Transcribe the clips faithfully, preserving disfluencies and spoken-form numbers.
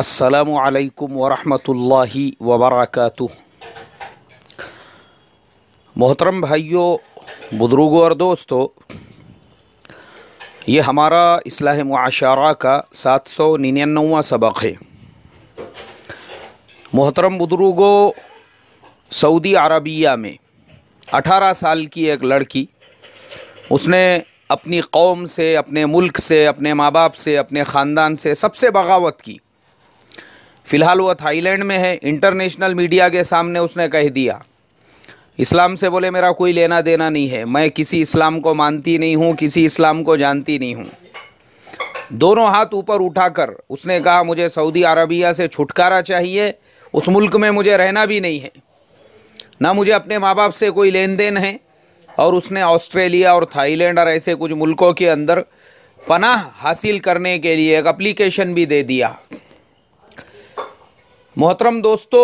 अस्सलामु अलैकुम वरहमतुल्लाहि वबरकातुह। मोहतरम भाइयों, बुजुर्गों और दोस्तों, ये हमारा इस्लाह मुआशरा का सात सौ निन्यानवां सबक है। मोहतरम बुजुर्गों, सऊदी अरबिया में अठारह साल की एक लड़की, उसने अपनी कौम से, अपने मुल्क से, अपने माँ बाप से, अपने ख़ानदान से सबसे बगावत की। फ़िलहाल वह थाईलैंड में है। इंटरनेशनल मीडिया के सामने उसने कह दिया, इस्लाम से बोले मेरा कोई लेना देना नहीं है, मैं किसी इस्लाम को मानती नहीं हूँ, किसी इस्लाम को जानती नहीं हूँ। दोनों हाथ ऊपर उठाकर उसने कहा, मुझे सऊदी अरबिया से छुटकारा चाहिए, उस मुल्क में मुझे रहना भी नहीं है, ना मुझे अपने माँ बाप से कोई लेन देन है। और उसने ऑस्ट्रेलिया और थाईलैंड और ऐसे कुछ मुल्कों के अंदर पनाह हासिल करने के लिए एक एप्लीकेशन भी दे दिया। मोहतरम दोस्तों,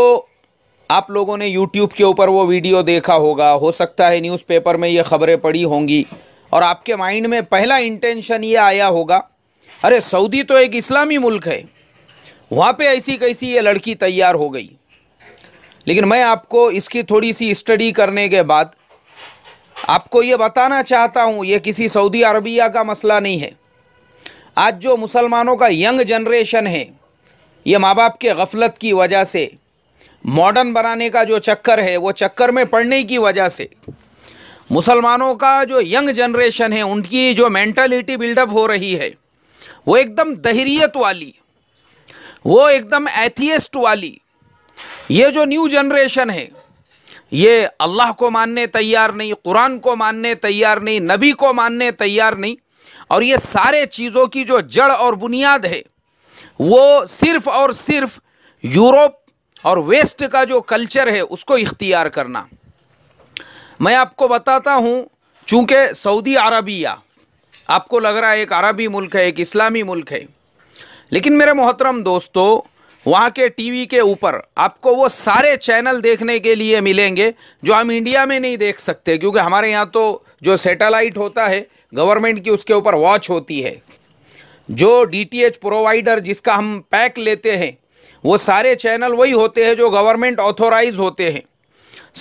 आप लोगों ने यूट्यूब के ऊपर वो वीडियो देखा होगा, हो सकता है न्यूज़पेपर में ये ख़बरें पड़ी होंगी, और आपके माइंड में पहला इंटेंशन ये आया होगा, अरे सऊदी तो एक इस्लामी मुल्क है, वहाँ पे ऐसी कैसी ये लड़की तैयार हो गई। लेकिन मैं आपको इसकी थोड़ी सी स्टडी करने के बाद आपको ये बताना चाहता हूँ, ये किसी सऊदी अरबिया का मसला नहीं है। आज जो मुसलमानों का यंग जनरेशन है, ये माँ बाप के गफलत की वजह से, मॉडर्न बनाने का जो चक्कर है, वो चक्कर में पड़ने की वजह से मुसलमानों का जो यंग जनरेशन है, उनकी जो मेंटालिटी बिल्डअप हो रही है, वो एकदम दहरियत वाली, वो एकदम एथियस्ट वाली। ये जो न्यू जनरेशन है, ये अल्लाह को मानने तैयार नहीं, कुरान को मानने तैयार नहीं, नबी को मानने तैयार नहीं, और ये सारे चीज़ों की जो जड़ और बुनियाद है, वो सिर्फ़ और सिर्फ यूरोप और वेस्ट का जो कल्चर है, उसको इख्तियार करना। मैं आपको बताता हूँ, चूँकि सऊदी अरबिया आपको लग रहा है एक अरबी मुल्क है, एक इस्लामी मुल्क है, लेकिन मेरे मोहतरम दोस्तों, वहाँ के टीवी के ऊपर आपको वो सारे चैनल देखने के लिए मिलेंगे जो हम इंडिया में नहीं देख सकते, क्योंकि हमारे यहाँ तो जो सैटेलाइट होता है गवर्नमेंट की, उसके ऊपर वॉच होती है। जो डी टी एच प्रोवाइडर जिसका हम पैक लेते हैं, वो सारे चैनल वही होते हैं जो गवर्नमेंट ऑथोराइज होते हैं।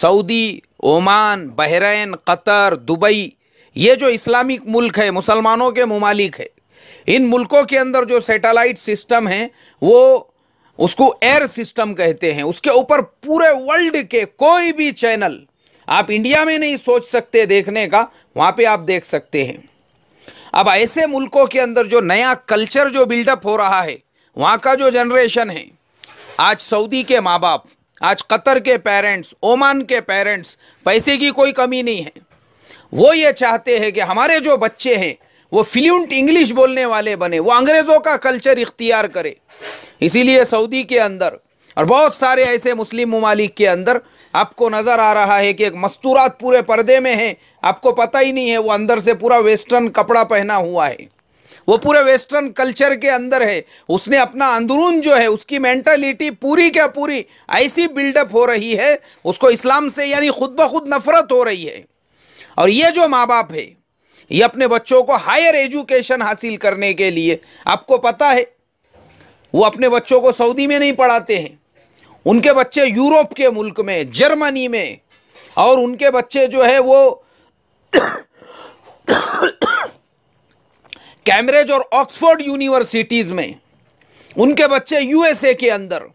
Saudi, Oman, Bahrain, Qatar, Dubai, ये जो इस्लामिक मुल्क है, मुसलमानों के मुमालिक है, इन मुल्कों के अंदर जो सैटेलाइट सिस्टम है, वो उसको एयर सिस्टम कहते हैं। उसके ऊपर पूरे वर्ल्ड के कोई भी चैनल आप इंडिया में नहीं सोच सकते देखने का, वहाँ पे आप देख सकते हैं। अब ऐसे मुल्कों के अंदर जो नया कल्चर जो बिल्डअप हो रहा है, वहाँ का जो जनरेशन है, आज सऊदी के माँ बाप, आज कतर के पेरेंट्स, ओमान के पेरेंट्स, पैसे की कोई कमी नहीं है, वो ये चाहते हैं कि हमारे जो बच्चे हैं वो फ्लुएंट इंग्लिश बोलने वाले बने, वो अंग्रेज़ों का कल्चर इख्तियार करे। इसीलिए सऊदी के अंदर और बहुत सारे ऐसे मुस्लिम ममालिक के अंदर आपको नज़र आ रहा है कि एक मस्तूरात पूरे पर्दे में है, आपको पता ही नहीं है, वो अंदर से पूरा वेस्टर्न कपड़ा पहना हुआ है, वो पूरे वेस्टर्न कल्चर के अंदर है। उसने अपना अंदरून जो है, उसकी मेंटालिटी पूरी क्या पूरी ऐसी बिल्डअप हो रही है, उसको इस्लाम से यानी खुद ब खुद नफरत हो रही है। और ये जो माँ बाप है, ये अपने बच्चों को हायर एजुकेशन हासिल करने के लिए, आपको पता है वो अपने बच्चों को सऊदी में नहीं पढ़ाते हैं, उनके बच्चे यूरोप के मुल्क में, जर्मनी में, और उनके बच्चे जो है वो कैम्ब्रिज और ऑक्सफोर्ड यूनिवर्सिटीज़ में, उनके बच्चे यूएसए के अंदर।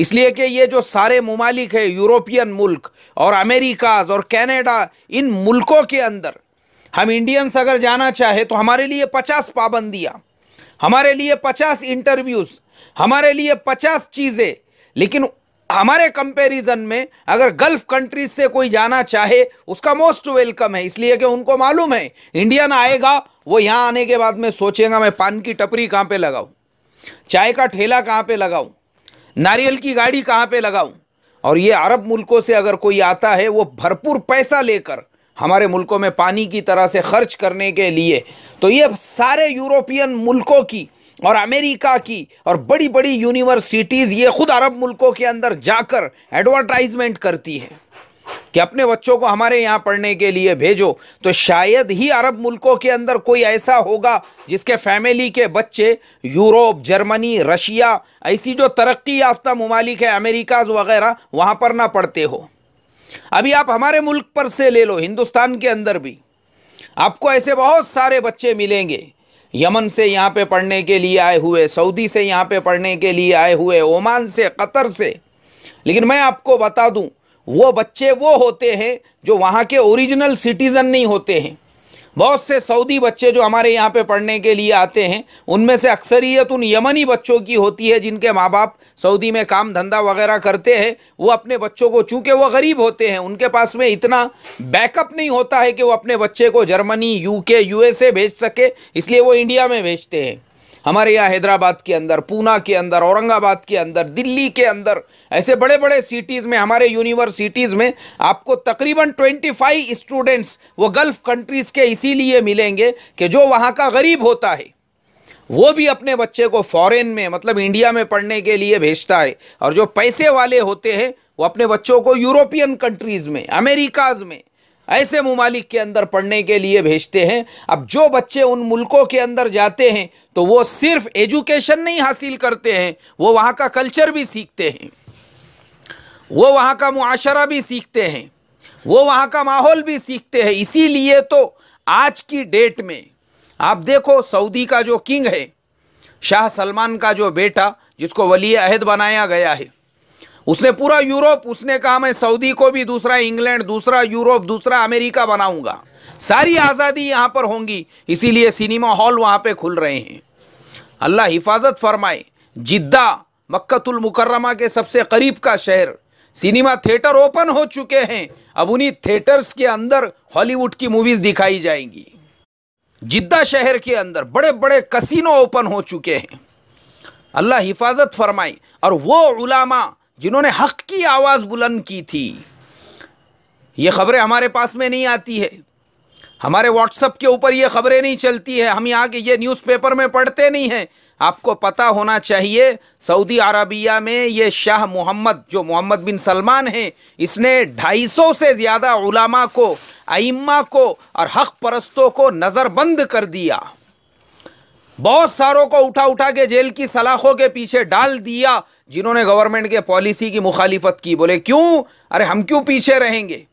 इसलिए कि ये जो सारे मुमालिक है, यूरोपियन मुल्क और अमेरिकाज़ और कैनेडा, इन मुल्कों के अंदर हम इंडियंस अगर जाना चाहे तो हमारे लिए पचास पाबंदियाँ, हमारे लिए पचास इंटरव्यूज़, हमारे लिए पचास चीज़ें। लेकिन हमारे कंपैरिजन में अगर गल्फ़ कंट्रीज से कोई जाना चाहे, उसका मोस्ट वेलकम है। इसलिए कि उनको मालूम है इंडियन आएगा, वो यहाँ आने के बाद में सोचेगा, मैं पान की टपरी कहाँ पे लगाऊँ, चाय का ठेला कहाँ पे लगाऊँ, नारियल की गाड़ी कहाँ पे लगाऊँ। और ये अरब मुल्कों से अगर कोई आता है, वो भरपूर पैसा लेकर हमारे मुल्कों में पानी की तरह से खर्च करने के लिए। तो ये सारे यूरोपियन मुल्कों की और अमेरिका की और बड़ी बड़ी यूनिवर्सिटीज़, ये ख़ुद अरब मुल्कों के अंदर जाकर एडवर्टाइजमेंट करती है कि अपने बच्चों को हमारे यहाँ पढ़ने के लिए भेजो, तो शायद ही अरब मुल्कों के अंदर कोई ऐसा होगा जिसके फैमिली के बच्चे यूरोप, जर्मनी, रशिया, ऐसी जो तरक्की याफ्ता ममालिक है, अमेरिकाज़ वगैरह, वहाँ पर ना पढ़ते हो। अभी आप हमारे मुल्क पर से ले लो, हिंदुस्तान के अंदर भी आपको ऐसे बहुत सारे बच्चे मिलेंगे, यमन से यहाँ पे पढ़ने के लिए आए हुए, सऊदी से यहाँ पे पढ़ने के लिए आए हुए, ओमान से, क़तर से। लेकिन मैं आपको बता दूँ, वो बच्चे वो होते हैं जो वहाँ के ओरिजिनल सिटीज़न नहीं होते हैं। बहुत से सऊदी बच्चे जो हमारे यहाँ पे पढ़ने के लिए आते हैं, उनमें से अक्सरियत उन यमनी बच्चों की होती है जिनके माँ बाप सऊदी में काम धंधा वगैरह करते हैं। वो अपने बच्चों को, चूँकि वो गरीब होते हैं, उनके पास में इतना बैकअप नहीं होता है कि वो अपने बच्चे को जर्मनी, यूके, यूएसए भेज सके, इसलिए वो इंडिया में भेजते हैं। हमारे यहाँ हैदराबाद के अंदर, पूना के अंदर, औरंगाबाद के अंदर, दिल्ली के अंदर, ऐसे बड़े बड़े सिटीज़ में, हमारे यूनिवर्सिटीज़ में आपको तकरीबन पच्चीस स्टूडेंट्स वो गल्फ़ कंट्रीज़ के इसीलिए मिलेंगे कि जो वहाँ का गरीब होता है वो भी अपने बच्चे को फॉरेन में, मतलब इंडिया में पढ़ने के लिए भेजता है, और जो पैसे वाले होते हैं वो अपने बच्चों को यूरोपियन कंट्रीज़ में, अमेरिकाज़ में, ऐसे मुमालिक के अंदर पढ़ने के लिए भेजते हैं। अब जो बच्चे उन मुल्कों के अंदर जाते हैं तो वो सिर्फ एजुकेशन नहीं हासिल करते हैं, वो वहाँ का कल्चर भी सीखते हैं, वो वहाँ का मुआशरा भी सीखते हैं, वो वहाँ का माहौल भी सीखते हैं। इसीलिए तो आज की डेट में आप देखो, सऊदी का जो किंग है, शाह सलमान का जो बेटा, जिसको वलीए अहद बनाया गया है, उसने पूरा यूरोप, उसने कहा मैं सऊदी को भी दूसरा इंग्लैंड, दूसरा यूरोप, दूसरा अमेरिका बनाऊंगा, सारी आज़ादी यहाँ पर होंगी। इसीलिए सिनेमा हॉल वहाँ पे खुल रहे हैं। अल्लाह हिफाजत फरमाए, जिद्दा मक्कतुल मुकर्रमा के सबसे करीब का शहर, सिनेमा थिएटर ओपन हो चुके हैं। अब उन्हीं थिएटर्स के अंदर हॉलीवुड की मूवीज़ दिखाई जाएंगी। जिद्दा शहर के अंदर बड़े बड़े कसिनो ओपन हो चुके हैं। अल्लाह हिफाजत फरमाए। और वो उलामा जिन्होंने हक़ की आवाज़ बुलंद की थी, ये ख़बरें हमारे पास में नहीं आती है, हमारे व्हाट्सएप के ऊपर ये ख़बरें नहीं चलती है, हम यहाँ के ये न्यूज़पेपर में पढ़ते नहीं हैं। आपको पता होना चाहिए, सऊदी अरबिया में ये शाह मोहम्मद, जो मोहम्मद बिन सलमान हैं, इसने ढाई सौ से ज़्यादा उलामा को, आइम्मा को और हक़ परस्तों को नज़रबंद कर दिया। बहुत सारों को उठा उठा के जेल की सलाखों के पीछे डाल दिया जिन्होंने गवर्नमेंट के पॉलिसी की मुखालिफत की। बोले क्यों, अरे हम क्यों पीछे रहेंगे।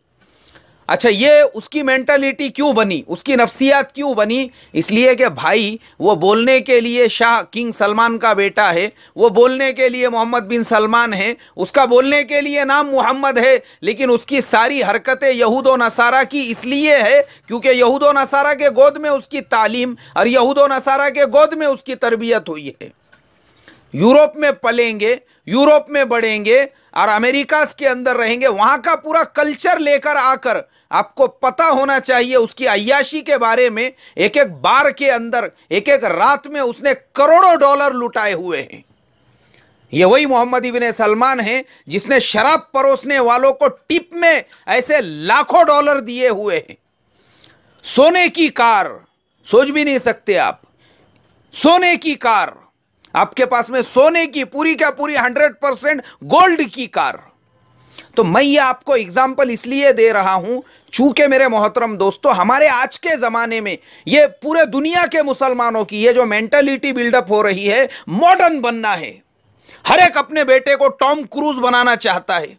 अच्छा, ये उसकी मेंटालिटी क्यों बनी, उसकी नफ्सियात क्यों बनी? इसलिए कि भाई वो बोलने के लिए शाह, किंग सलमान का बेटा है, वो बोलने के लिए मोहम्मद बिन सलमान है, उसका बोलने के लिए नाम मोहम्मद है, लेकिन उसकी सारी हरकतें यहूद नसारा की इसलिए है क्योंकि यहूद नसारा के गोद में उसकी तालीम और यहूद नसारा के गोद में उसकी तरबियत हुई है। यूरोप में पलेंगे, यूरोप में बढ़ेंगे और अमेरिका के अंदर रहेंगे, वहाँ का पूरा कल्चर लेकर आकर, आपको पता होना चाहिए उसकी अय्याशी के बारे में, एक एक बार के अंदर, एक एक रात में उसने करोड़ों डॉलर लुटाए हुए हैं। ये वही मोहम्मद बिन सलमान हैं जिसने शराब परोसने वालों को टिप में ऐसे लाखों डॉलर दिए हुए हैं। सोने की कार, सोच भी नहीं सकते आप, सोने की कार, आपके पास में सोने की पूरी क्या पूरी हंड्रेड परसेंट गोल्ड की कार। तो मैं ये आपको एग्जाम्पल इसलिए दे रहा हूँ चूँकि मेरे मोहतरम दोस्तों, हमारे आज के ज़माने में ये पूरे दुनिया के मुसलमानों की ये जो मेंटालिटी बिल्डअप हो रही है, मॉडर्न बनना है, हर एक अपने बेटे को टॉम क्रूज बनाना चाहता है,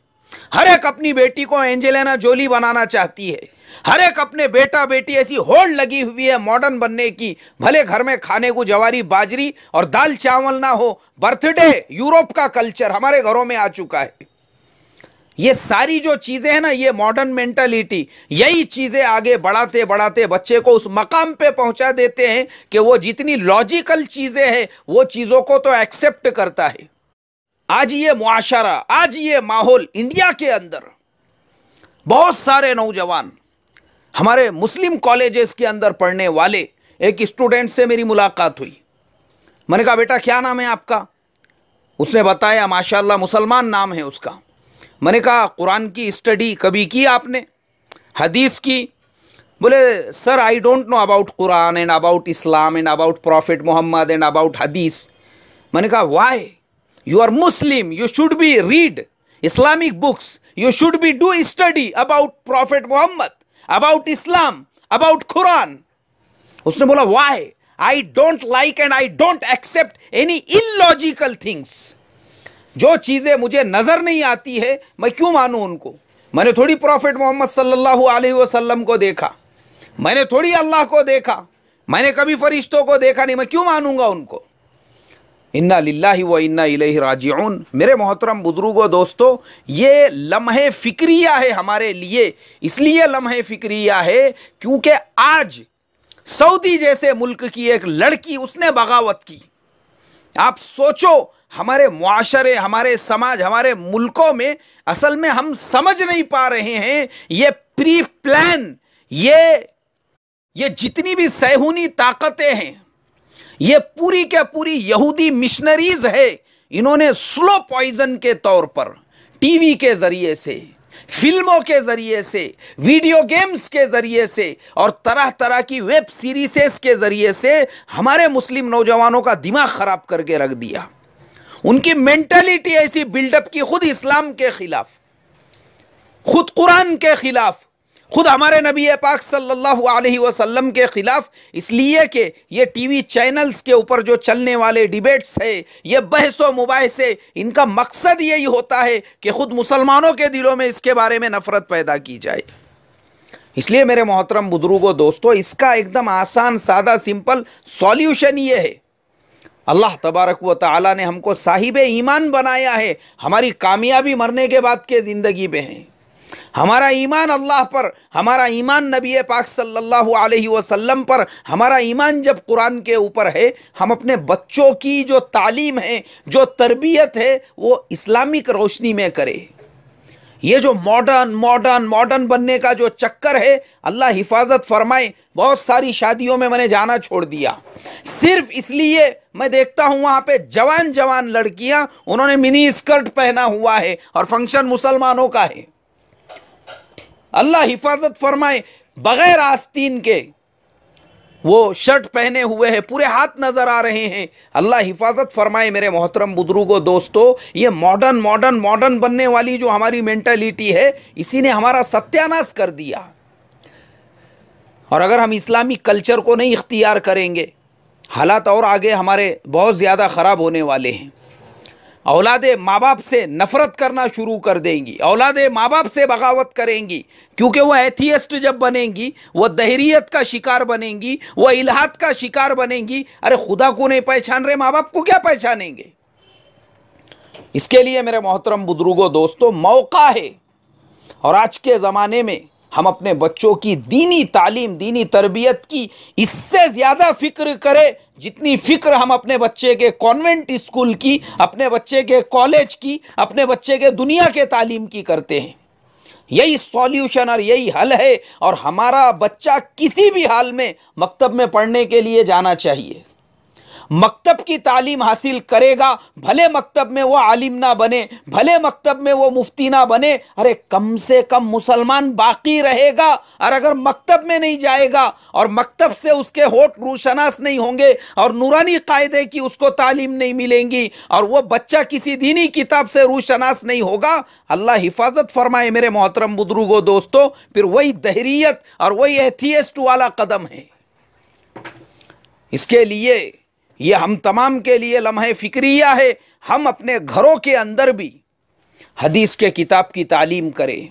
हर एक अपनी बेटी को एंजेलिना जोली बनाना चाहती है, हर एक अपने बेटा बेटी, ऐसी होड़ लगी हुई है मॉडर्न बनने की। भले घर में खाने को जवारी बाजरी और दाल चावल ना हो, बर्थडे, यूरोप का कल्चर हमारे घरों में आ चुका है। ये सारी जो चीज़ें हैं ना, ये मॉडर्न मेंटालिटी, यही चीज़ें आगे बढ़ाते बढ़ाते बच्चे को उस मकाम पे पहुंचा देते हैं कि वो जितनी लॉजिकल चीज़ें हैं वो चीज़ों को तो एक्सेप्ट करता है। आज ये मुआशरा, आज ये माहौल इंडिया के अंदर, बहुत सारे नौजवान हमारे मुस्लिम कॉलेजेस के अंदर पढ़ने वाले, एक स्टूडेंट से मेरी मुलाकात हुई। मैंने कहा बेटा क्या नाम है आपका? उसने बताया, माशाल्लाह मुसलमान नाम है उसका। मैंने कहा कुरान की स्टडी कभी की आपने, हदीस की? बोले sir I don't know about Quran and about Islam and about prophet Mohammad and about hadith. मैंने कहा why, you are Muslim, you should be read, Islamic books. You should be do study about Prophet Muhammad, about Islam, about Quran. उसने बोला why? I don't like and I don't accept any illogical things. जो चीज़ें मुझे नज़र नहीं आती है मैं क्यों मानूँ उनको। मैंने थोड़ी प्रॉफिट मोहम्मद सल्लल्लाहु अलैहि वसल्लम को देखा, मैंने थोड़ी अल्लाह को देखा, मैंने कभी फरिश्तों को देखा नहीं, मैं क्यों मानूँगा उनको। इन्ना लिल्लाहि व इन्ना इलैहि राजिऊन। मेरे मोहतरम बुजुर्गों दोस्तों, ये लम्हे फ़िक्रिया है हमारे लिए, इसलिए लम्हे फ़िक्रिया है क्योंकि आज सऊदी जैसे मुल्क की एक लड़की उसने बगावत की। आप सोचो हमारे मुआशरे, हमारे समाज, हमारे मुल्कों में असल में हम समझ नहीं पा रहे हैं ये प्री प्लान, ये ये जितनी भी सैहूनी ताकतें हैं, ये पूरी क्या पूरी यहूदी मिशनरीज़ है। इन्होंने स्लो पॉइज़न के तौर पर टीवी के ज़रिए से, फिल्मों के ज़रिए से, वीडियो गेम्स के ज़रिए से और तरह तरह की वेब सीरीज़ के ज़रिए से हमारे मुस्लिम नौजवानों का दिमाग ख़राब करके रख दिया। उनकी मेंटालिटी ऐसी बिल्डअप की, खुद इस्लाम के ख़िलाफ़, खुद कुरान के ख़िलाफ़, खुद हमारे नबी पाक सल्लल्लाहु अलैहि वसल्लम के ख़िलाफ़, इसलिए कि ये टीवी चैनल्स के ऊपर जो चलने वाले डिबेट्स है, ये बहसों मुबाहसे, इनका मकसद यही होता है कि ख़ुद मुसलमानों के दिलों में इसके बारे में नफ़रत पैदा की जाए। इसलिए मेरे मोहतरम बुजुर्गों दोस्तों, इसका एकदम आसान सादा सिंपल सॉल्यूशन ये है, अल्लाह तबारक व तआला ने हमको साहिब ईमान बनाया है। हमारी कामयाबी मरने के बाद के ज़िंदगी में है। हमारा ईमान अल्लाह पर, हमारा ईमान नबी पाक सल्लल्लाहु अलैहि वसल्लम पर, हमारा ईमान जब कुरान के ऊपर है, हम अपने बच्चों की जो तालीम है, जो तरबियत है, वो इस्लामिक रोशनी में करें। ये जो मॉडर्न मॉडर्न मॉडर्न बनने का जो चक्कर है, अल्लाह हिफाजत फरमाए। बहुत सारी शादियों में मैंने जाना छोड़ दिया, सिर्फ इसलिए मैं देखता हूँ वहाँ पे जवान जवान लड़कियाँ, उन्होंने मिनी स्कर्ट पहना हुआ है और फंक्शन मुसलमानों का है। अल्लाह हिफाजत फरमाए, बग़ैर आस्तीन के वो शर्ट पहने हुए हैं, पूरे हाथ नज़र आ रहे हैं। अल्लाह हिफाजत फरमाए। मेरे मोहतरम बुजुर्गों दोस्तों, ये मॉडर्न मॉडर्न मॉडर्न बनने वाली जो हमारी मेंटालिटी है, इसी ने हमारा सत्यानाश कर दिया। और अगर हम इस्लामी कल्चर को नहीं इख्तियार करेंगे, हालात और आगे हमारे बहुत ज़्यादा ख़राब होने वाले हैं। औलादे माँ बाप से नफ़रत करना शुरू कर देंगी, औलादे माँ बाप से बगावत करेंगी, क्योंकि वह एथियस्ट जब बनेंगी, वह दहरियत का शिकार बनेंगी, वह इल्हाद का शिकार बनेंगी। अरे खुदा को नहीं पहचान रहे, माँ बाप को क्या पहचानेंगे। इसके लिए मेरे मोहतरम बुजुर्गों दोस्तों, मौका है। और आज के ज़माने में हम अपने बच्चों की दीनी तालीम, दीनी तरबियत की इससे ज़्यादा फ़िक्र करें जितनी फ़िक्र हम अपने बच्चे के कॉन्वेंट स्कूल की, अपने बच्चे के कॉलेज की, अपने बच्चे के दुनिया के तालीम की करते हैं। यही सॉल्यूशन और यही हल है। और हमारा बच्चा किसी भी हाल में मकतब में पढ़ने के लिए जाना चाहिए, मकतब की तालीम हासिल करेगा। भले मकतब में वो आलिम ना बने, भले मकतब में वो मुफ्ती ना बने, अरे कम से कम मुसलमान बाकी रहेगा। और अगर मकतब में नहीं जाएगा और मकतब से उसके होठ रोशनास नहीं होंगे और नूरानी कायदे की उसको तालीम नहीं मिलेंगी और वो बच्चा किसी दीनी किताब से रोशनास नहीं होगा, अल्लाह हिफाजत फरमाए मेरे मोहतरम बुजुर्गों दोस्तों, फिर वही दहरियत और वही एथियस्ट वाला कदम है। इसके लिए ये हम तमाम के लिए लम्हे फ़िक्रिया है। हम अपने घरों के अंदर भी हदीस के किताब की तालीम करें।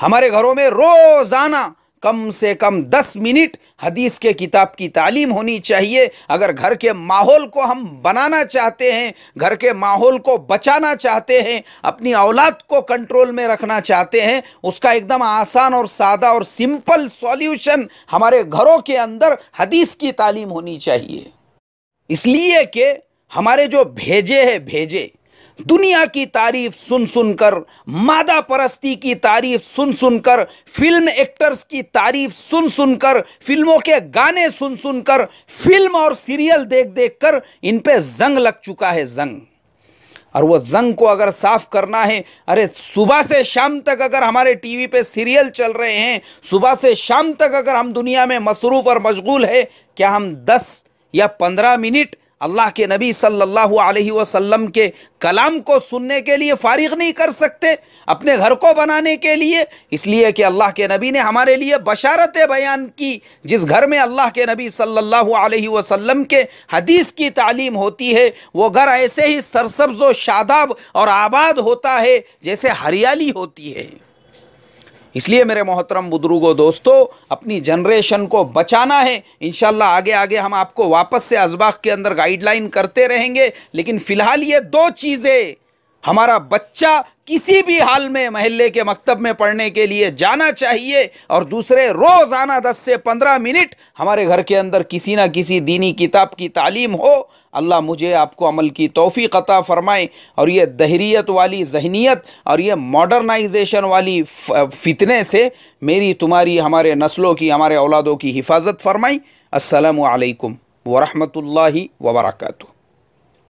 हमारे घरों में रोज़ाना कम से कम दस मिनट हदीस के किताब की तालीम होनी चाहिए। अगर घर के माहौल को हम बनाना चाहते हैं, घर के माहौल को बचाना चाहते हैं, अपनी औलाद को कंट्रोल में रखना चाहते हैं, उसका एकदम आसान और सादा और सिंपल सॉल्यूशन हमारे घरों के अंदर हदीस की तालीम होनी चाहिए। इसलिए कि हमारे जो भेजे हैं, भेजे दुनिया की तारीफ़ सुन सुन कर, मादा परस्ती की तारीफ़ सुन सुन कर, फिल्म एक्टर्स की तारीफ़ सुन सुन कर, फिल्मों के गाने सुन सुन कर, फिल्म और सीरियल देख देख कर इन पे जंग लग चुका है, जंग। और वो जंग को अगर साफ़ करना है, अरे सुबह से शाम तक अगर हमारे टीवी पे सीरियल चल रहे हैं, सुबह से शाम तक अगर हम दुनिया में मसरूफ़ और मशगूल है, क्या हम दस या पंद्रह मिनट अल्लाह के नबी सल्लल्लाहु अलैहि वसल्लम के कलाम को सुनने के लिए फ़ारिग नहीं कर सकते अपने घर को बनाने के लिए, इसलिए कि अल्लाह के नबी ने हमारे लिए बशारतें बयान की। जिस घर में अल्लाह के नबी सल्लल्लाहु अलैहि वसल्लम के हदीस की तालीम होती है वो घर ऐसे ही सरसब्ज़ व शादाब और आबाद होता है जैसे हरियाली होती है। इसलिए मेरे मोहतरम बुजुर्गों दोस्तों, अपनी जनरेशन को बचाना है। इंशाल्लाह आगे आगे हम आपको वापस से असबाक के अंदर गाइडलाइन करते रहेंगे, लेकिन फ़िलहाल ये दो चीज़ें, हमारा बच्चा किसी भी हाल में महल्ले के मकतब में पढ़ने के लिए जाना चाहिए, और दूसरे रोज़ाना दस से पंद्रह मिनट हमारे घर के अंदर किसी ना किसी दीनी किताब की तालीम हो। अल्लाह मुझे आपको अमल की तौफीक अता फ़रमाए, और ये दहरियत वाली जहनीत और ये मॉडर्नाइजेशन वाली फितने से मेरी तुम्हारी हमारे नस्लों की हमारे औलादों की हिफाजत फ़रमाई। अस्सलामु अलैकुम वरहमतुल्लाहि वबरकातुहू।